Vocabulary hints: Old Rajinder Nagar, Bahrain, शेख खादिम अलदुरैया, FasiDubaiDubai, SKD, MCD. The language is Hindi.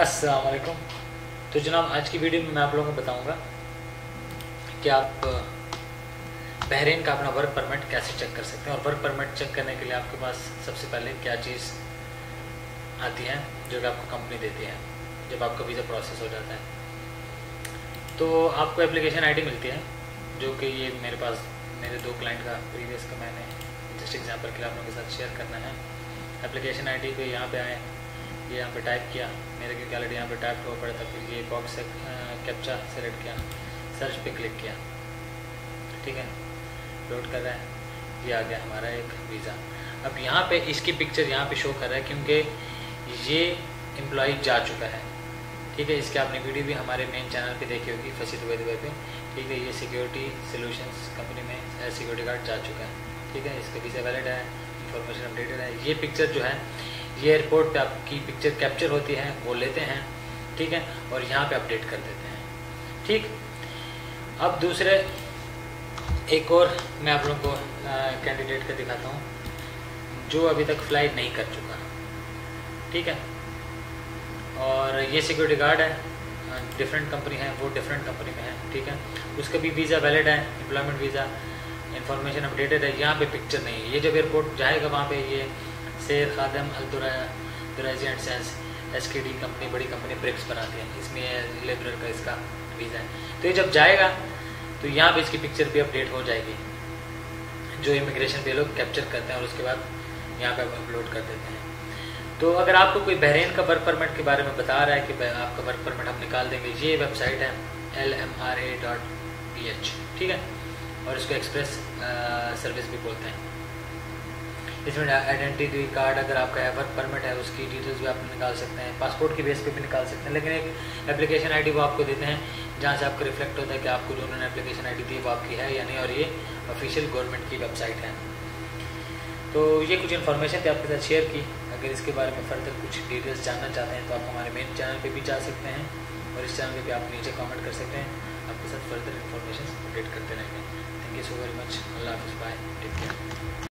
अस्सलाम वालेकुम। तो जनाब आज की वीडियो में मैं आप लोगों को बताऊंगा कि आप बहरीन का अपना वर्क परमिट कैसे चेक कर सकते हैं, और वर्क परमिट चेक करने के लिए आपके पास सबसे पहले क्या चीज़ आती है जो कि आपको कंपनी देती है जब आपका वीज़ा प्रोसेस हो जाता है। तो आपको एप्लीकेशन आई डी मिलती है, जो कि ये मेरे पास मेरे दो क्लाइंट का प्रीवियस का मैंने जस्ट एग्जाम्पल के लिए आप लोगों के साथ शेयर करना है। एप्लीकेशन आई डी पे यहाँ पे आए, ये यहाँ पे टाइप किया, मेरे क्योंकि ऑलरेडी यहाँ पे टाइप हुआ पड़ा था। फिर ये बॉक्स से कैप्चा सेलेक्ट किया, सर्च पे क्लिक किया, ठीक है, लोड कर रहा है, ये आ गया हमारा एक वीज़ा। अब यहाँ पे इसकी पिक्चर यहाँ पे शो कर रहा है क्योंकि ये एम्प्लॉई जा चुका है, ठीक है। इसके आपने वीडियो भी हमारे मेन चैनल पे देखी होगी, फसी दुबई दुबई पे, ठीक है। ये सिक्योरिटी सोल्यूशंस कंपनी में सिक्योरिटी गार्ड जा चुका है, ठीक है। इसका वीज़ा वैलिड है, इंफॉर्मेशन अपडेटेड है। ये पिक्चर जो है ये एयरपोर्ट पे आपकी पिक्चर कैप्चर होती है, वो लेते हैं, ठीक है, और यहाँ पे अपडेट कर देते हैं, ठीक। अब दूसरे एक और मैं आप लोगों को कैंडिडेट का दिखाता हूँ जो अभी तक फ्लाई नहीं कर चुका, ठीक है। और ये सिक्योरिटी गार्ड है, डिफरेंट कंपनी है, वो डिफरेंट कंपनी में है, ठीक है। उसका भी वीज़ा वैलिड है, एम्प्लॉयमेंट वीज़ा, इंफॉर्मेशन अपडेटेड है। यहाँ पे पिक्चर नहीं है, ये जब एयरपोर्ट जाएगा वहाँ पे ये शेख खादिम अलदुरैया and sons SKD company, बड़ी कंपनी, ब्रिक्स बनाती है, इसमें लेबर का इसका वीज़ा है। तो ये जब जाएगा तो यहाँ पे इसकी पिक्चर भी अपडेट हो जाएगी जो इमिग्रेशन पे लोग कैप्चर करते हैं, और उसके बाद यहाँ पे अपलोड कर देते हैं। तो अगर आपको कोई बहरीन का वर्क परमिट के बारे में बता रहा है कि आपका वर्क परमिट हम निकाल देंगे, ये वेबसाइट है LMRA.ph, ठीक है, और इसको एक्सप्रेस सर्विस भी बोलते हैं। इसमें आइडेंटिटी कार्ड अगर आपका है, वर्क परमिट है, उसकी डिटेल्स भी आप निकाल सकते हैं, पासपोर्ट की बेस पे भी निकाल सकते हैं। लेकिन एक एप्लीकेशन आईडी वो आपको देते हैं जहाँ से आपको रिफ्लेक्ट होता है कि आपको जो उन्होंने एप्लीकेशन आईडी दी वो आपकी है या नहीं, और ये ऑफिशियल गवर्नमेंट की वेबसाइट है। तो ये कुछ इन्फॉर्मेशन थी आपके साथ शेयर की। अगर इसके बारे में फर्दर कुछ डिटेल्स जानना चाहते हैं तो आप हमारे मेन चैनल पर भी जा सकते हैं, और इस चैनल पर भी आप नीचे कॉमेंट कर सकते हैं, आपके साथ फर्दर इन्फॉर्मेशन अपडेट करते रहेंगे। Thank you so very much. अल्लाह हाफिज़, बाय, टेक केयर।